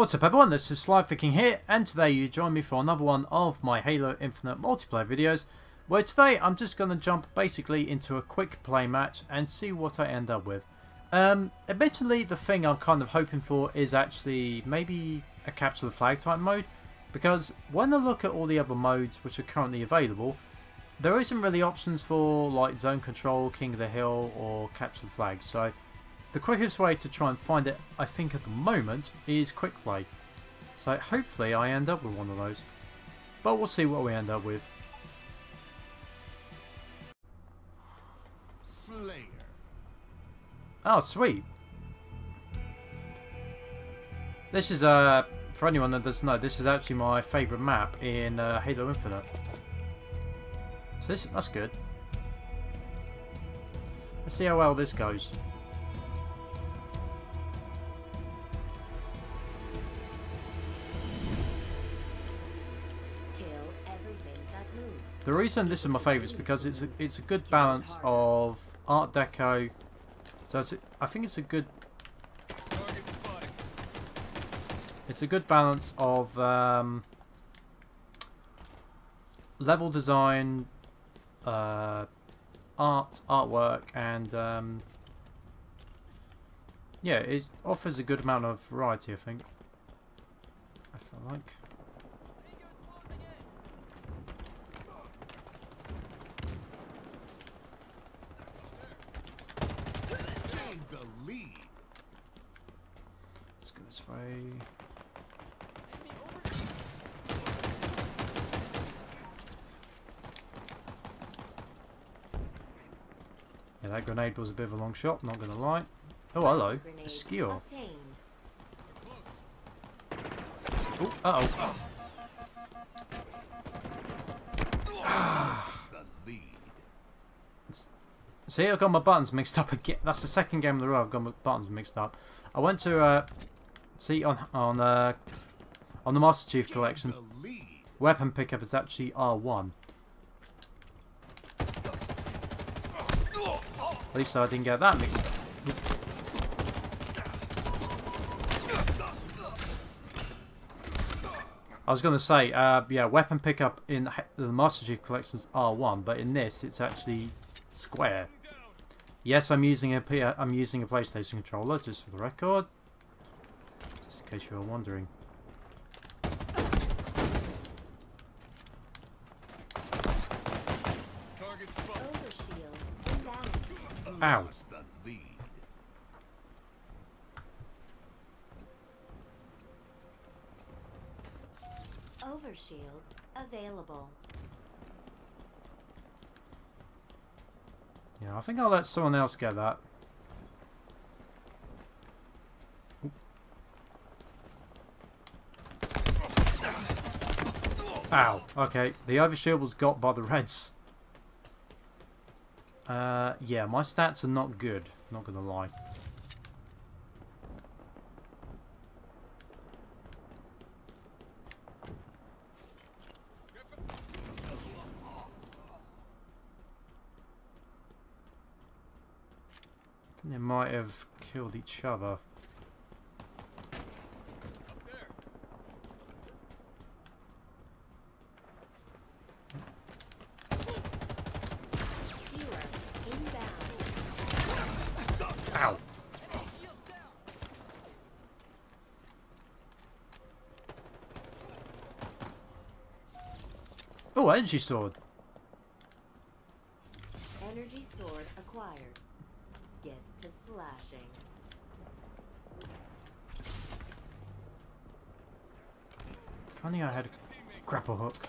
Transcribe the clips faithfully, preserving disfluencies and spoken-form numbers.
What's up everyone, this is SliferKing here, and today you join me for another one of my Halo Infinite multiplayer videos, where today I'm just going to jump basically into a quick play match and see what I end up with. Um, admittedly, the thing I'm kind of hoping for is actually maybe a capture the flag type mode, because when I look at all the other modes which are currently available, there isn't really options for like zone control, king of the hill or capture the flag, so the quickest way to try and find it, I think at the moment, is quick play. So hopefully I end up with one of those. But we'll see what we end up with. Slayer. Oh, sweet. This is, uh, for anyone that doesn't know, this is actually my favourite map in uh, Halo Infinite. So this, that's good. Let's see how well this goes. The reason this is my favourite is because it's a, it's a good balance of Art Deco, so it's a, I think it's a good it's a good balance of um, level design, uh, art, artwork, and um, yeah, it offers a good amount of variety. I think I feel like. Yeah, that grenade was a bit of a long shot, not gonna lie. Oh, hello, a skill. Oh, uh oh. Ah. See, I've got my buttons mixed up again. That's the second game in a row I've got my buttons mixed up. I went to uh, see on on uh, on the Master Chief Collection, weapon pickup is actually R one. At least I didn't get that mixed up. I was going to say, uh, yeah, weapon pickup in the Master Chief Collection's R one, but in this, it's actually square. Yes, I'm using a P I'm using a PlayStation controller, just for the record, just in case you were wondering. Ow. Overshield available. Yeah, I think I'll let someone else get that. Oop. Ow. Okay, the overshield was got by the Reds. Uh, yeah, my stats are not good, not gonna lie. I think they might have killed each other. Oh, energy sword. Energy sword acquired. Get to slashing. Funny, I had a grapple hook.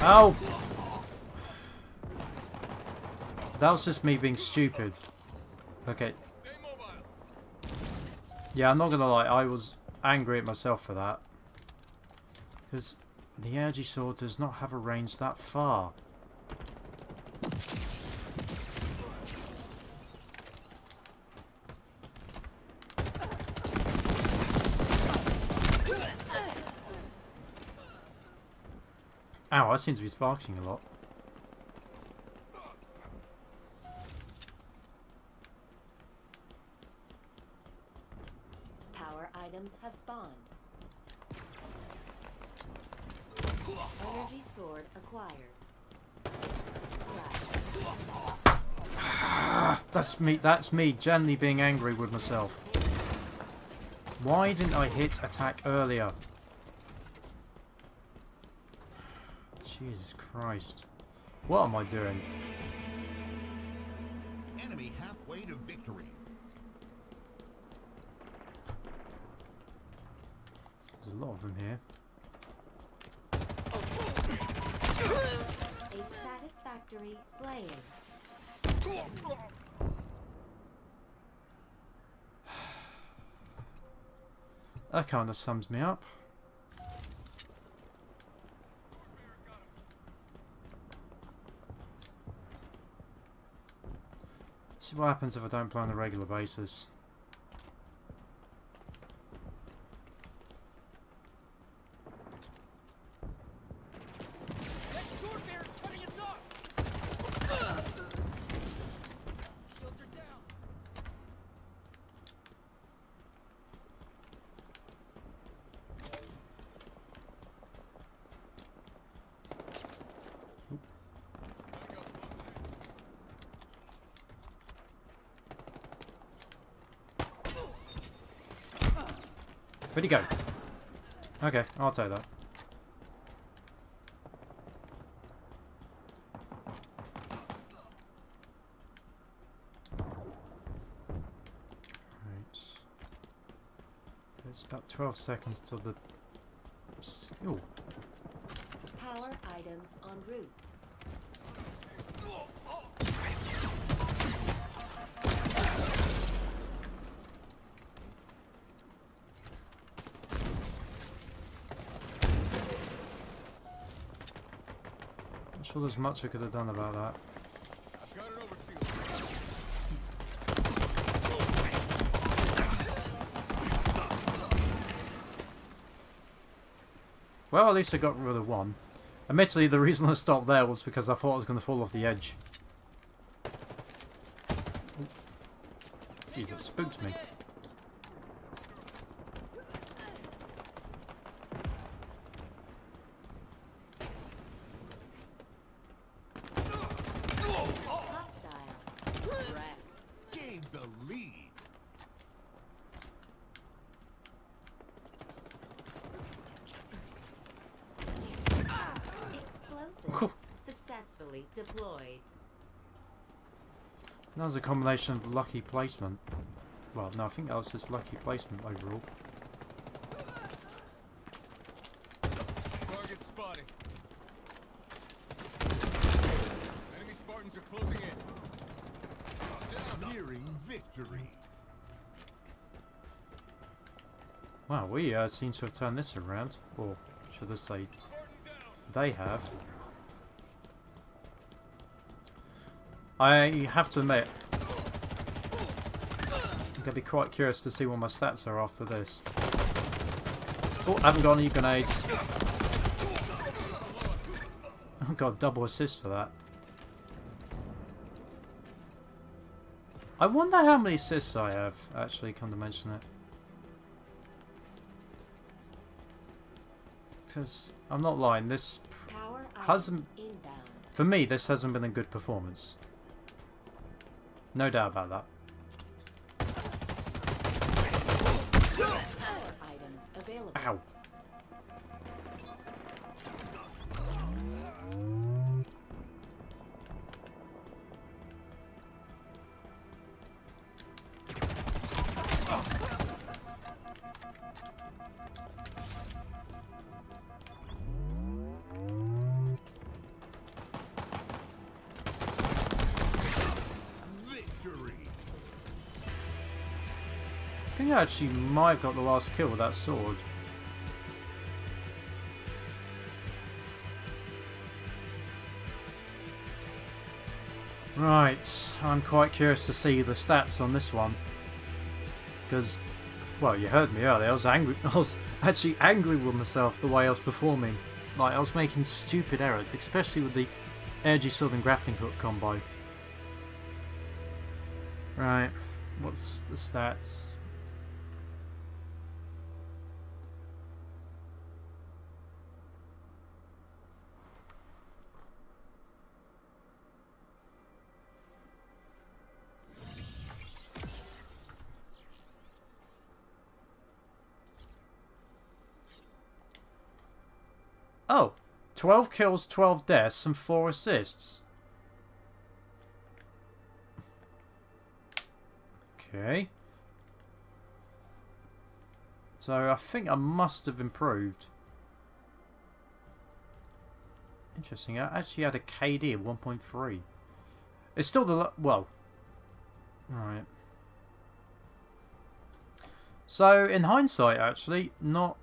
Ow! That was just me being stupid. Okay. Yeah, I'm not gonna lie, I was angry at myself for that, because the energy sword does not have a range that far. Ow, I seem to be sparking a lot. items have spawned. Energy sword acquired. That's me. That's me gently being angry with myself. Why didn't I hit attack earlier? Jesus Christ. What am I doing? Enemy halfway to victory. There's a lot of them here. A satisfactory slaying. That kind of sums me up. See what happens if I don't play on a regular basis. Where'd he go? Okay, I'll take that. Right. So it's about twelve seconds till the skill. Power items en route. Well, there's much I could have done about that. I've got it over to you. Well, at least I got rid of one. Admittedly, the reason I stopped there was because I thought I was going to fall off the edge. Ooh. Jeez, that spooked me. Deployed. That was a combination of lucky placement. Well, no, I think that was just lucky placement overall. Target spotted. Enemy Spartans are closing in. Nearing victory. Wow, we uh, seem to have turned this around, or should I say, they have. I have to admit, I'm going to be quite curious to see what my stats are after this. Oh, I haven't got any grenades. Oh god, double assist for that. I wonder how many assists I have, actually, come to mention it. Because, I'm not lying, this hasn't, for me, this hasn't been a good performance. No doubt about that. Ow. I think I actually might have got the last kill with that sword. Right, I'm quite curious to see the stats on this one. Because, well, you heard me earlier, I was angry. I was actually angry with myself the way I was performing. Like, I was making stupid errors, especially with the energy sword and grappling hook combo. Right, what's the stats? Oh, twelve kills, twelve deaths, and four assists. Okay. So I think I must have improved. Interesting, I actually had a K D of one point three. It's still the... well... Alright. So, in hindsight, actually, not...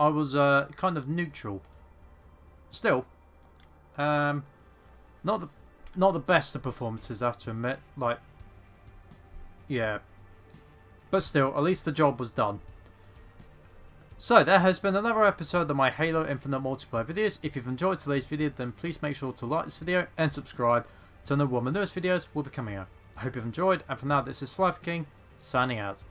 I was uh, kind of neutral. Still. Um, not the not the best of performances, I have to admit. Like... Yeah. But still, at least the job was done. So, there has been another episode of my Halo Infinite multiplayer videos. If you've enjoyed today's video, then please make sure to like this video and subscribe to know when my newest videos will be coming out. I hope you've enjoyed, and for now, this is SliferKing, signing out.